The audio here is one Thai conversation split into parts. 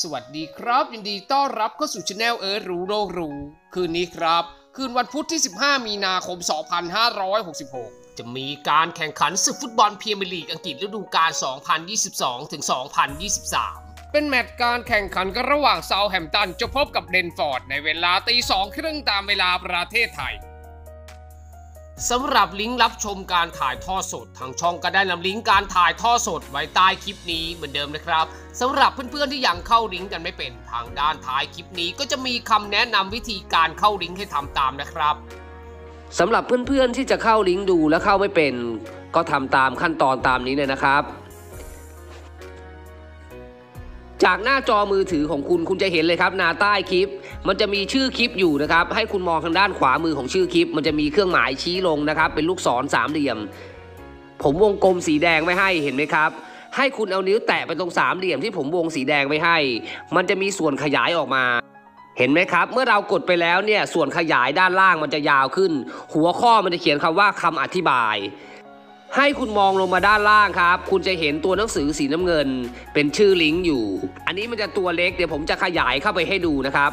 สวัสดีครับยินดีต้อนรับเข้าสู่ Channel เอิร์ธรู้โลกรู้คืนนี้ครับคืนวันพุธที่15มีนาคม2566จะมีการแข่งขันศึกฟุตบอลพรีเมียร์ลีกอังกฤษฤดูกาล 2022-2023 เป็นแมตช์การแข่งขันกันระหว่างเซาแฮมป์ตันจะพบกับเดนฟอร์ดในเวลา 02:30 ตามเวลาประเทศไทยสำหรับลิงก์รับชมการถ่ายทอดสดทางช่องก็ได้นำลิงก์การถ่ายทอดสดไว้ใต้คลิปนี้เหมือนเดิมนะครับสำหรับเพื่อนๆที่ยังเข้าลิงก์กันไม่เป็นทางด้านท้ายคลิปนี้ก็จะมีคำแนะนำวิธีการเข้าลิงก์ให้ทำตามนะครับสำหรับเพื่อนๆที่จะเข้าลิงก์ดูและเข้าไม่เป็นก็ทำตามขั้นตอนตามนี้เลยนะครับจากหน้าจอมือถือของคุณจะเห็นเลยครับหน้าใต้คลิปมันจะมีชื่อคลิปอยู่นะครับให้คุณมองทางด้านขวามือของชื่อคลิปมันจะมีเครื่องหมายชี้ลงนะครับเป็นลูกศรสามเหลี่ยมผมวงกลมสีแดงไว้ให้เห็นไหมครับให้คุณเอานิ้วแตะไปตรงสามเหลี่ยมที่ผมวงสีแดงไว้ให้มันจะมีส่วนขยายออกมาเห็นไหมครับเมื่อเรากดไปแล้วเนี่ยส่วนขยายด้านล่างมันจะยาวขึ้นหัวข้อมันจะเขียนคำว่าคำอธิบายให้คุณมองลงมาด้านล่างครับคุณจะเห็นตัวหนังสือสีน้ำเงินเป็นชื่อลิงก์อยู่อันนี้มันจะตัวเล็กเดี๋ยวผมจะขยายเข้าไปให้ดูนะครับ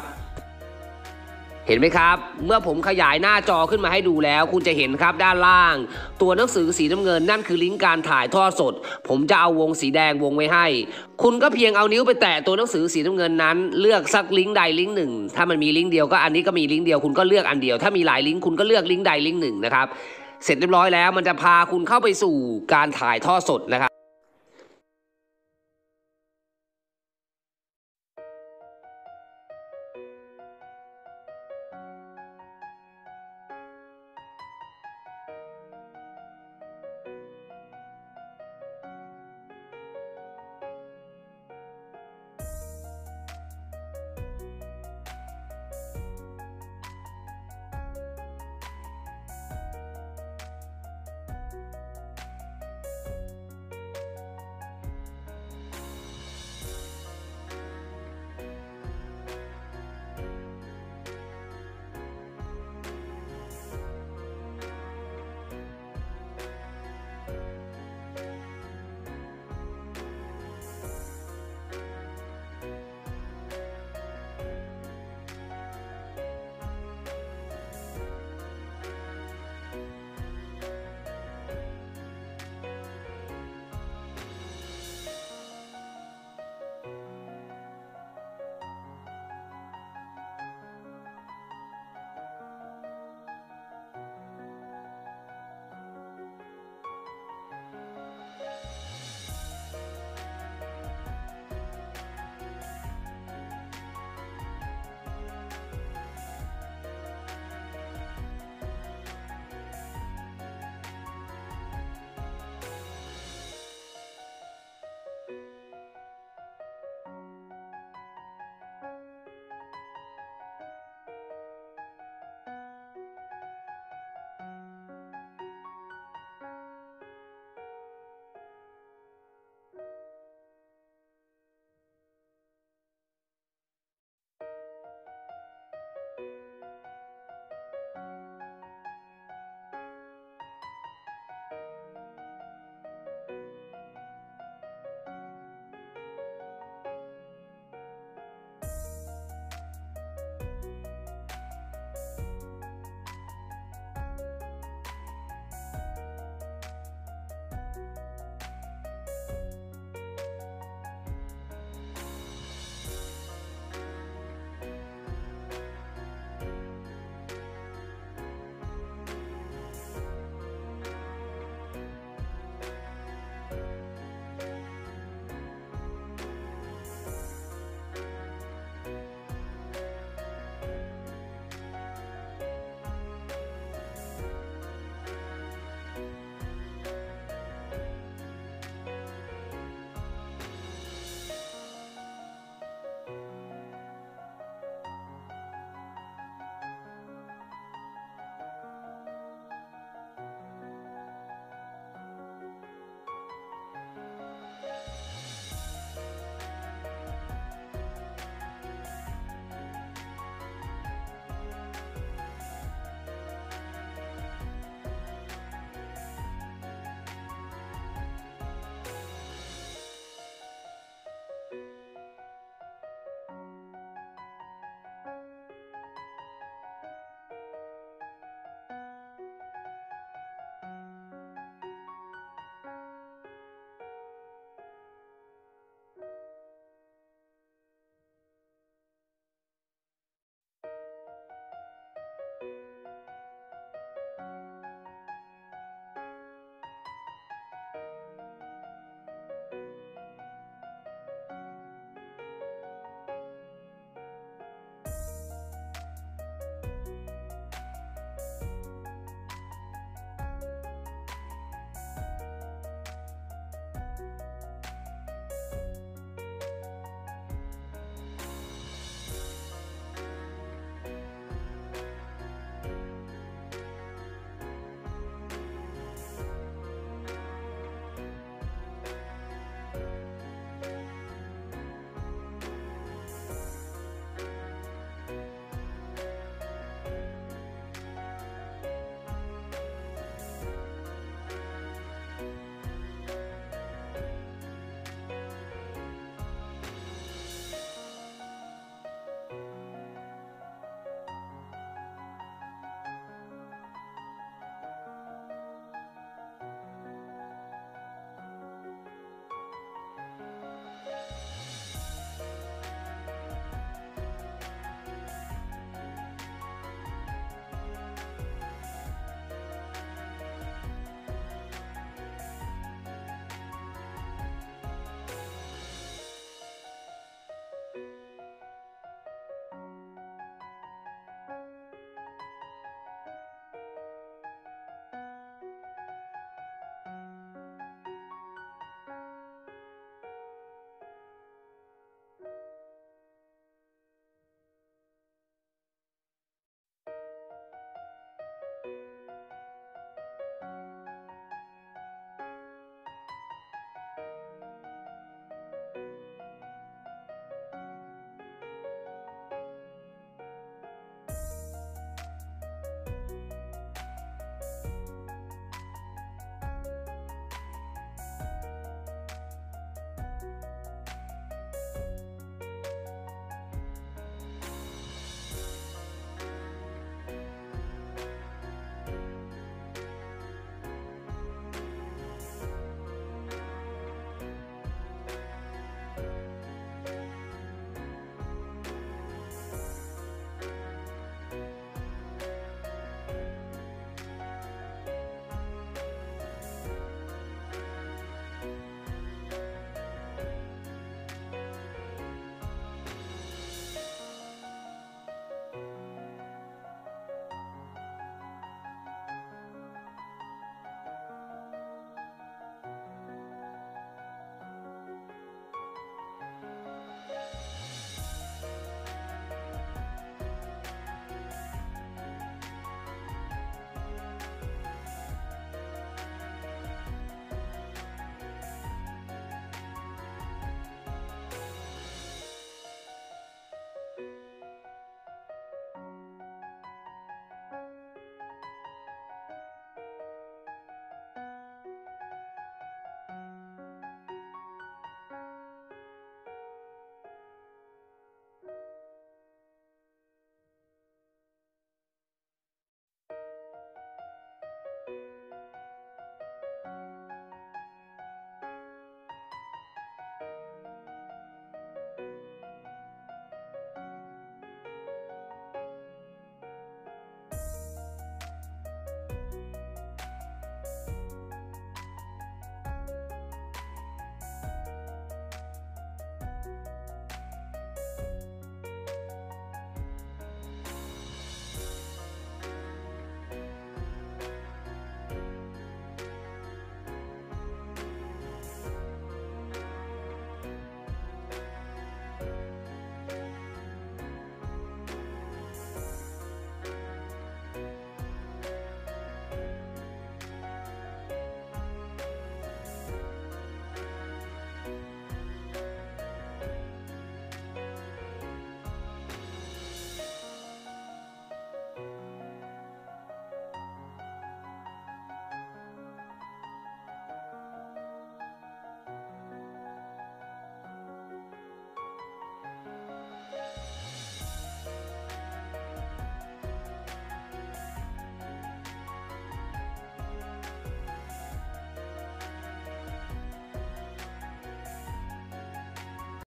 เห็นไหมครับเมื่อผมขยายหน้าจอขึ้นมาให้ดูแล้วคุณจะเห็นครับด้านล่างตัวหนังสือสีน้ำเงินนั่นคือลิงก์การถ่ายทอดสดผมจะเอาวงสีแดงวงไว้ให้คุณก็เพียงเอานิ้วไปแตะตัวหนังสือสีน้ำเงินนั้นเลือกสักลิงก์ใดลิงก์หนึ่งถ้ามันมีลิงก์เดียวก็อันนี้ก็มีลิงก์เดียวคุณก็เลือกอันเดียวถ้ามีหลายลิงก์คุณก็เลือกลิงก์ใดลิงก์หนึ่งนะครับเสร็จเรียบร้อยแล้วมันจะพาคุณเข้าไปสู่การถ่ายทอดสดนะครับ